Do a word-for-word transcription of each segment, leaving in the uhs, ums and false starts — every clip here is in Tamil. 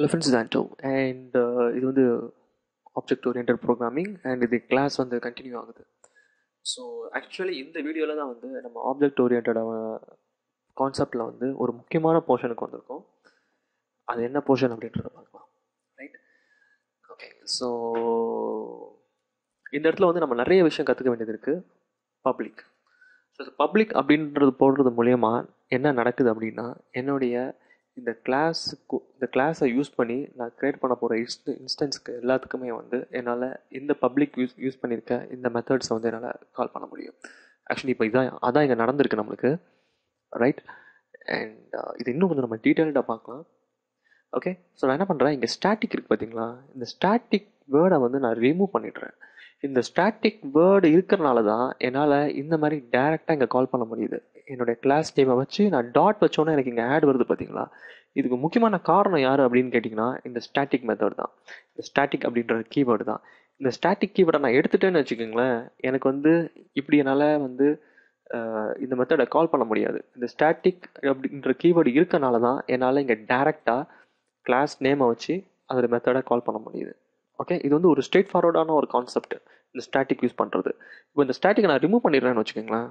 Hello friends, Zanto, and this is the object oriented programming and the class on the continue. So actually in the video la da vandu object oriented concept la vandu oru mukkiyamaana portion ku vandirukom. Adu enna portion appdindrada paakalam, right? Okay, so in the இடத்துல வந்து நம்ம நிறைய விஷயம் கத்துக்க வேண்டியது இருக்கு. பப்ளிக் ஸோ இந்த பப்ளிக் அப்படின்றது போடுறது மூலமா என்ன நடக்குது அப்படின்னா, என்னுடைய இந்த கிளாஸுக்கு இந்த கிளாஸை யூஸ் பண்ணி நான் கிரியேட் பண்ண போகிற இன்ஸ் இன்ஸ்டன்ஸுக்கு எல்லாத்துக்குமே வந்து என்னால் இந்த பப்ளிக் யூஸ் யூஸ் பண்ணியிருக்க இந்த மெத்தட்ஸை வந்து என்னால் கால் பண்ண முடியும். ஆக்சுவலி இப்போ இதான் அதான் இங்கே நடந்திருக்கு நம்மளுக்கு, ரைட்? அண்ட் இது இன்னும் கொஞ்சம் நம்ம டீட்டெயில்டாக பார்க்கலாம். ஓகே, ஸோ நான் என்ன பண்ணுறேன், இங்கே ஸ்டாட்டிக் இருக்குது பார்த்தீங்களா, இந்த ஸ்டாட்டிக் வேர்டை வந்து நான் ரிமூவ் பண்ணிடுறேன். இந்த ஸ்டாட்டிக் வேர்டு இருக்கிறனால தான் என்னால் இந்த மாதிரி டைரெக்டாக இங்கே கால் பண்ண முடியுது. என்னுடைய கிளாஸ் நேமை வச்சு நான் டாட் வச்சோன்னா எனக்கு இங்கே ஆட் வருது பார்த்தீங்களா. இதுக்கு முக்கியமான காரணம் யார் அப்படின்னு கேட்டிங்கன்னா, இந்த ஸ்டாட்டிக் மெத்தட் தான். இந்த ஸ்டாட்டிக் அப்படின்ற கீவேர்டு தான். இந்த ஸ்டாட்டிக் கீவேர்டை நான் எடுத்துட்டேன்னு வச்சுக்கோங்களேன், எனக்கு வந்து இப்படி என்னால் வந்து இந்த மெத்தடை கால் பண்ண முடியாது. இந்த ஸ்டாட்டிக் அப்படின்ற கீவேர்டு இருக்கனால தான் என்னால் இங்கே டைரெக்டாக கிளாஸ் நேமை வச்சு அதோட மெத்தடை கால் பண்ண முடியுது. ஓகே, இது வந்து ஒரு ஸ்ட்ரெயிட் ஃபார்வர்டான ஒரு கான்செப்ட் இந்த ஸ்டாட்டிக் யூஸ் பண்ணுறது. இப்போ இந்த ஸ்டாட்டிக்கை நான் ரிமூவ் பண்ணிடுறேன்னு வச்சுக்கோங்களேன்,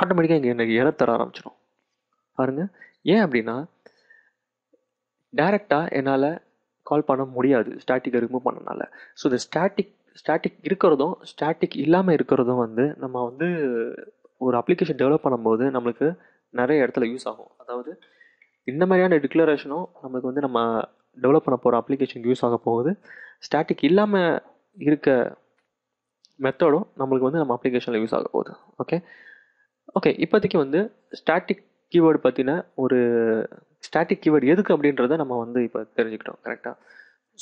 ஆட்டோமேட்டிக்காக இங்கே எனக்கு எரர் தர ஆரம்பிச்சிடும் பாருங்க. ஏன் அப்படின்னா டைரெக்டாக என்னால் கால் பண்ண முடியாது ஸ்டாட்டிக்கை ரிமூவ் பண்ணனால. ஸோ இந்த ஸ்டாட்டிக் ஸ்டாட்டிக் இருக்கிறதும் ஸ்டாட்டிக் இல்லாமல் இருக்கிறதும் வந்து நம்ம வந்து ஒரு அப்ளிகேஷன் டெவலப் பண்ணும்போது நம்மளுக்கு நிறைய இடத்துல யூஸ் ஆகும். அதாவது இந்த மாதிரியான டிக்ளரேஷனும் நம்மளுக்கு வந்து நம்ம டெவலப் பண்ண போகிற அப்ளிகேஷனுக்கு யூஸ் ஆக போகுது. ஸ்டாட்டிக் இல்லாமல் இருக்க மெத்தடும் நம்மளுக்கு வந்து நம்ம அப்ளிகேஷனில் யூஸ் ஆக போகுது. ஓகே ஓகே இப்போதைக்கு வந்து ஸ்டாட்டிக் கீவேர்டு பற்றின ஒரு ஸ்டாட்டிக் கீவேர்டு எதுக்கு அப்படின்றத நம்ம வந்து இப்போ தெரிஞ்சுக்கிட்டோம், கரெக்டாக?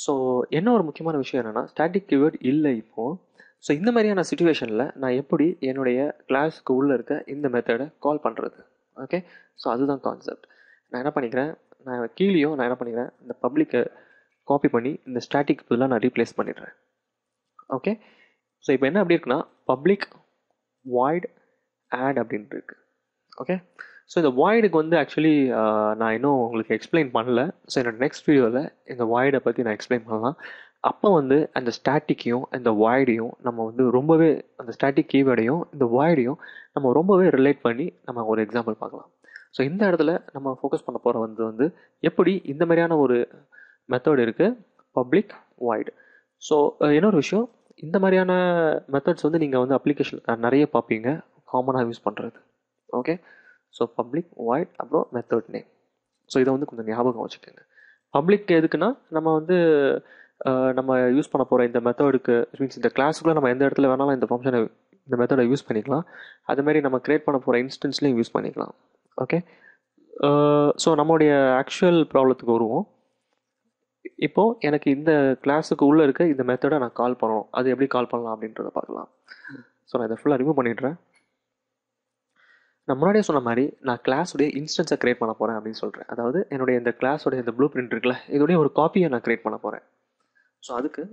ஸோ என்ன ஒரு முக்கியமான விஷயம் என்னென்னா, ஸ்டாட்டிக் கீவேர்டு இல்லை இப்போது. ஸோ இந்த மாதிரியான சுச்சுவேஷனில் நான் எப்படி என்னுடைய கிளாஸுக்கு உள்ளே இருக்க இந்த மெத்தடை கால் பண்ணுறது? ஓகே, ஸோ அதுதான் கான்செப்ட். நான் என்ன பண்ணிக்கிறேன், நான் கீழேயும் நான் என்ன பண்ணிக்கிறேன், இந்த பப்ளிக்கை காப்பி பண்ணி இந்த ஸ்டாட்டிக் இதெல்லாம் நான் ரீப்ளேஸ் பண்ணிடுறேன். ஓகே, ஸோ இப்போ என்ன அப்படி இருக்குன்னா, பப்ளிக் வாய்டு ஆட் அப்படின்ட்டு இருக்கு. ஓகே, ஸோ இந்த வாய்டுக்கு வந்து ஆக்சுவலி நான் இன்னும் உங்களுக்கு எக்ஸ்பிளைன் பண்ணலை. ஸோ என்னோட நெக்ஸ்ட் வீடியோவில் இந்த வாய்டை பற்றி நான் எக்ஸ்பிளைன் பண்ணலாம். அப்போ வந்து அந்த ஸ்டாட்டிக்கையும் இந்த வாய்டையும் நம்ம வந்து ரொம்பவே, அந்த ஸ்டாட்டிக் கீவேர்டையும் இந்த வாய்டையும் நம்ம ரொம்பவே ரிலேட் பண்ணி நம்ம ஒரு எக்ஸாம்பிள் பார்க்கலாம். ஸோ இந்த இடத்துல நம்ம ஃபோக்கஸ் பண்ண போகிற வந்து வந்து எப்படி இந்த மாதிரியான ஒரு மெத்தட் இருக்குது, பப்ளிக் வாய்டு. ஸோ இன்னொரு விஷயம், இந்த மாதிரியான மெத்தட்ஸ் வந்து நீங்கள் வந்து அப்ளிகேஷன் நிறைய பார்ப்பீங்க, காமனாக யூஸ் பண்ணுறது. ஓகே, ஸோ பப்ளிக் வாய்ட் அப்புறம் மெத்தட் நேம். ஸோ இதை வந்து கொஞ்சம் ஞாபகம் வச்சுக்கோங்க. பப்ளிக் எதுக்குன்னா, நம்ம வந்து நம்ம யூஸ் பண்ண போகிற இந்த மெத்தடுக்கு மீன்ஸ் இந்த கிளாஸுக்குள்ளே நம்ம எந்த இடத்துல வேணாலும் இந்த ஃபங்க்ஷனை இந்த மெத்தடை யூஸ் பண்ணிக்கலாம். அதுமாதிரி நம்ம க்ரியேட் பண்ண போகிற இன்ஸ்டன்ஸ்லேயும் யூஸ் பண்ணிக்கலாம். ஓகே, ஸோ நம்மளுடைய ஆக்சுவல் ப்ராப்ளத்துக்கு வருவோம். இப்போது எனக்கு இந்த கிளாஸுக்கு உள்ளே இருக்க இந்த மெத்தடை நான் கால் பண்ணணும், அது எப்படி கால் பண்ணலாம் அப்படின்றத பார்க்கலாம். ஸோ நான் இதை ஃபுல்லாக ரிமூவ் பண்ணிடுறேன். நான் முன்னாடியே சொன்ன மாதிரி நான் கிளாஸுடைய இன்ஸ்டன்ஸை க்ரியேட் பண்ண போகிறேன் அப்படின்னு சொல்கிறேன். அதாவது என்னுடைய இந்த கிளாஸோடைய இந்த ப்ளூ பிரிண்ட் இருக்குல்ல, இதோடைய ஒரு காப்பியை நான் க்ரியேட் பண்ண போகிறேன். ஸோ அதுக்கு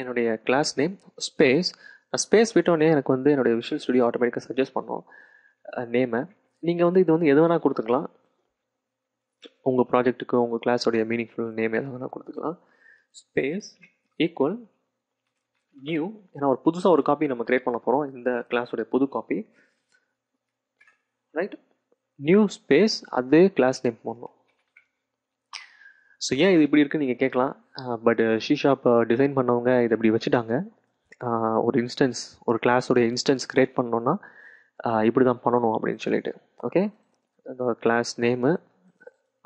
என்னுடைய கிளாஸ் நேம் ஸ்பேஸ், நான் ஸ்பேஸ் விட்டோடனே எனக்கு வந்து என்னுடைய விஷுவல் ஸ்டுடியோ ஆட்டோமேட்டிக்காக சஜஸ்ட் பண்ணோம் நேமை. நீங்கள் வந்து இது வந்து எது வேணால் கொடுத்துக்கலாம், உங்கள் ப்ராஜெக்ட்டுக்கு உங்கள் கிளாஸோடைய மீனிங்ஃபுல் நேம் எது வேணால் கொடுத்துக்கலாம். ஸ்பேஸ் ஈக்குவல் நியூ, ஏன்னா ஒரு புதுசாக ஒரு காப்பி நம்ம க்ரியேட் பண்ண போகிறோம், இந்த கிளாஸோடைய புது காப்பி, ரைட்? நியூ ஸ்பேஸ் அதே கிளாஸ் நேம் பண்ணணும். ஸோ ஏன் இது இப்படி இருக்குன்னு நீங்கள் கேட்கலாம், பட் C# டிசைன் பண்ணவங்க இதை இப்படி வச்சுட்டாங்க. ஒரு இன்ஸ்டன்ஸ், ஒரு கிளாஸோடைய இன்ஸ்டன்ஸ் க்ரியேட் பண்ணோன்னா இப்படி தான் பண்ணணும் அப்படின்னு சொல்லிட்டு. ஓகே, அந்த கிளாஸ் நேமு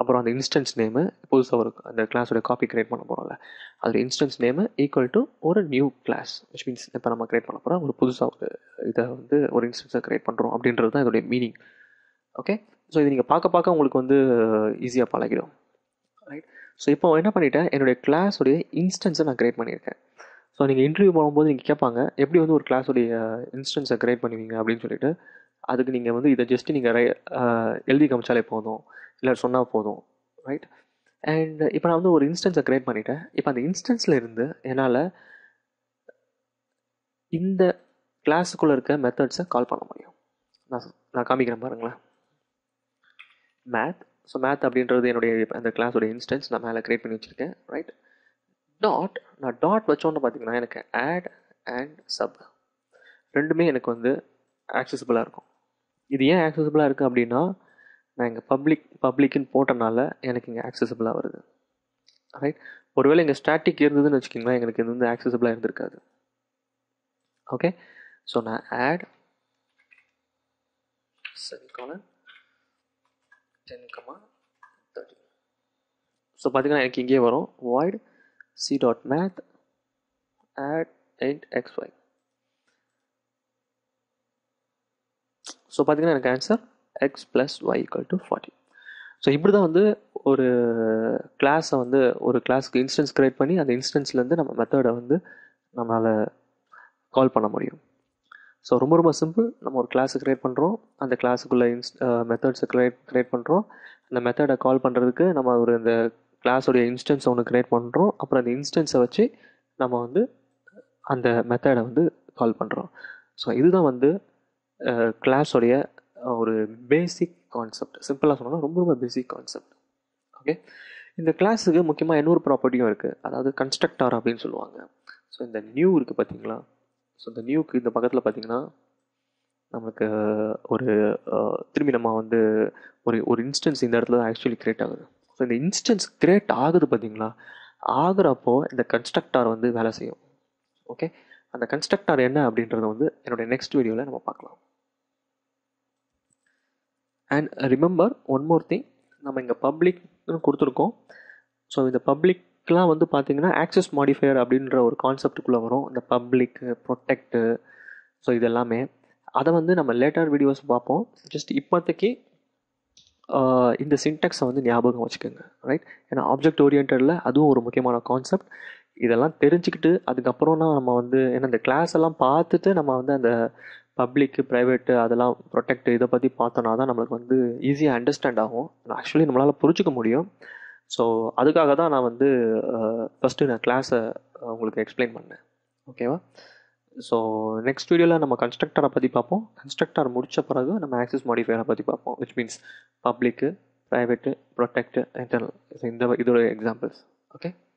அப்புறம் அந்த இன்ஸ்டன்ஸ் நேமு, புதுசாக ஒரு அந்த கிளாஸோட காப்பி க்ரியேட் பண்ண போகிறோம்ல, அதில் இன்ஸ்டன்ஸ் நேமு ஈக்குவல் டு ஒரு நியூ கிளாஸ், விச் மீன்ஸ் இப்போ நம்ம க்ரியேட் பண்ண போகிறோம் ஒரு புதுசாக ஒரு இதை வந்து ஒரு இன்ஸ்டன்ஸை க்ரியேட் பண்ணுறோம் அப்படின்றது தான் இதோடைய மீனிங். ஓகே, ஸோ இது நீங்கள் பார்க்க பார்க்க உங்களுக்கு வந்து ஈஸியாக பழகிடும், ரைட்? ஸோ இப்போ என்ன பண்ணிவிட்டேன், என்னுடைய கிளாஸோடைய இன்ஸ்டன்ஸை நான் க்ரியேட் பண்ணியிருக்கேன். ஸோ நீங்கள் இன்டர்வியூ போகும்போது நீங்கள் கேட்பாங்க, எப்படி வந்து ஒரு கிளாஸோடைய இன்ஸ்டன்ஸை க்ரியேட் பண்ணுவீங்க அப்படின்னு சொல்லிட்டு. அதுக்கு நீங்கள் வந்து இதை ஜஸ்ட்டு நீங்கள் ரை எழுதி காமிச்சாலே போதும், இல்லை சொன்னால் போதும், ரைட்? அண்ட் இப்போ நான் வந்து ஒரு இன்ஸ்டன்ஸை க்ரியேட் பண்ணிவிட்டேன். இப்போ அந்த இன்ஸ்டன்ஸில் இருந்து என்னால் இந்த கிளாஸுக்குள்ளே இருக்க மெத்தட்ஸை கால் பண்ண முடியும். நான் நான் காமிக்கிறேன் பாருங்களேன். மேத் So math அப்படின்றது என்னுடைய அந்த கிளாஸோட இன்ஸ்டன்ஸ் நான் மேலே கிரியேட் பண்ணி வச்சிருக்கேன், ரைட். டாட், நான் டாட் வச்சோன்னு பார்த்தீங்கன்னா எனக்கு ஆட் அண்ட் சப் ரெண்டுமே எனக்கு வந்து ஆக்சஸபிளாக இருக்கும். இது ஏன் ஆக்சஸபிளாக இருக்குது அப்படின்னா நான் இங்கே பப்ளிக் பப்ளிக்னு போட்டனால எனக்கு இங்கே ஆக்சஸபிளாக வருது, ரைட். ஒருவேளை இங்கே ஸ்டாட்டிக் இருந்ததுன்னு வச்சுக்கிங்களா எங்களுக்கு இது வந்து ஆக்சஸபிளாக இருந்திருக்காது. ஓகே, ஸோ நான் add semicolon ten comma thirty. So பார்த்தீங்கன்னா எனக்கு இங்கேயே வரும் void c dot math add and xy. So பார்த்தீங்கன்னா எனக்கு answer x plus y equal to forty. So இப்படி தான் வந்து ஒரு கிளாஸை வந்து ஒரு கிளாஸ்க்கு இன்ஸ்டன்ஸ் கிரியேட் பண்ணி அந்த இன்ஸ்டன்ஸ்லேருந்து நம்ம மெத்தடை வந்து நம்மளால் கால் பண்ண முடியும். ஸோ ரொம்ப ரொம்ப சிம்பிள். நம்ம ஒரு கிளாஸை கிரியேட் பண்ணுறோம், அந்த கிளாஸுக்குள்ளே இன்ஸ் மெத்தட்ஸை கிரியேட் கிரியேட் பண்ணுறோம். அந்த மெத்தடை கால் பண்ணுறதுக்கு நம்ம ஒரு இந்த கிளாஸோடைய இன்ஸ்டன்ஸை ஒன்று கிரியேட் பண்ணுறோம். அப்புறம் அந்த இன்ஸ்டன்ஸை வச்சு நம்ம வந்து அந்த மெத்தடை வந்து கால் பண்ணுறோம். ஸோ இதுதான் வந்து கிளாஸோடைய ஒரு பேசிக் கான்செப்ட். சிம்பிளாக சொன்னோன்னா ரொம்ப ரொம்ப பேசிக் கான்செப்ட். ஓகே, இந்த கிளாஸுக்கு முக்கியமாக இன்னொரு ப்ராப்பர்ட்டியும் இருக்குது, அதாவது கன்ஸ்ட்ரக்டார் அப்படின்னு சொல்லுவாங்க. ஸோ இந்த நியூ இருக்குது பார்த்தீங்களா. ஸோ இந்த நியூக்கு இந்த பக்கத்தில் பார்த்தீங்கன்னா நம்மளுக்கு ஒரு திரும்பி நம்ம வந்து ஒரு ஒரு இன்ஸ்டன்ஸ் இந்த இடத்துல தான் ஆக்சுவலி கிரியேட் ஆகுது. ஸோ இந்த இன்ஸ்டன்ஸ் கிரியேட் ஆகுது பார்த்தீங்களா, ஆகுறப்போ இந்த கன்ஸ்ட்ரக்டார் வந்து வேலை செய்யும். ஓகே, அந்த கன்ஸ்ட்ரக்டார் என்ன அப்படின்றத வந்து என்னோட நெக்ஸ்ட் வீடியோவில் நம்ம பார்க்கலாம். And remember one more thing, நம்ம இங்கே பப்ளிக்னு கொடுத்துருக்கோம். ஸோ இந்த பப்ளிக் இதுக்கெலாம் வந்து பார்த்தீங்கன்னா ஆக்சஸ் மாடிஃபையர் அப்படின்ற ஒரு கான்செப்டுக்குள்ளே வரும். இந்த பப்ளிக் ப்ரொடெக்டு, ஸோ இதெல்லாமே அதை வந்து நம்ம லேட்டர் வீடியோஸ் பார்ப்போம். ஜஸ்ட் இப்போதைக்கு இந்த சின்டாக்ஸை வந்து ஞாபகம் வச்சுக்கோங்க, ரைட். ஏன்னா ஆப்ஜெக்ட் ஓரியன்டில் அதுவும் ஒரு முக்கியமான கான்செப்ட். இதெல்லாம் தெரிஞ்சுக்கிட்டு அதுக்கப்புறம்னா நம்ம வந்து ஏன்னா இந்த கிளாஸ் எல்லாம் பார்த்துட்டு நம்ம வந்து அந்த பப்ளிக்கு ப்ரைவேட்டு அதெல்லாம் ப்ரொடெக்ட் இதை பற்றி பார்த்தோன்னா தான் நம்மளுக்கு வந்து ஈஸியாக அண்டர்ஸ்டாண்ட் ஆகும், ஆக்சுவலி நம்மளால் புரிஞ்சிக்க முடியும். ஸோ அதுக்காக தான் நான் வந்து ஃபஸ்ட்டு நான் கிளாஸை உங்களுக்கு எக்ஸ்பிளைன் பண்ணேன், ஓகேவா. ஸோ நெக்ஸ்ட் வீடியோவில் நம்ம கன்ஸ்ட்ரக்டரை பற்றி பார்ப்போம். கன்ஸ்ட்ரக்டர் முடித்த பிறகு நம்ம ஆக்சஸ் மாடிஃபையரை பற்றி பார்ப்போம், which means public private protect internal. இந்த இதோட எக்ஸாம்பிள்ஸ். ஓகே.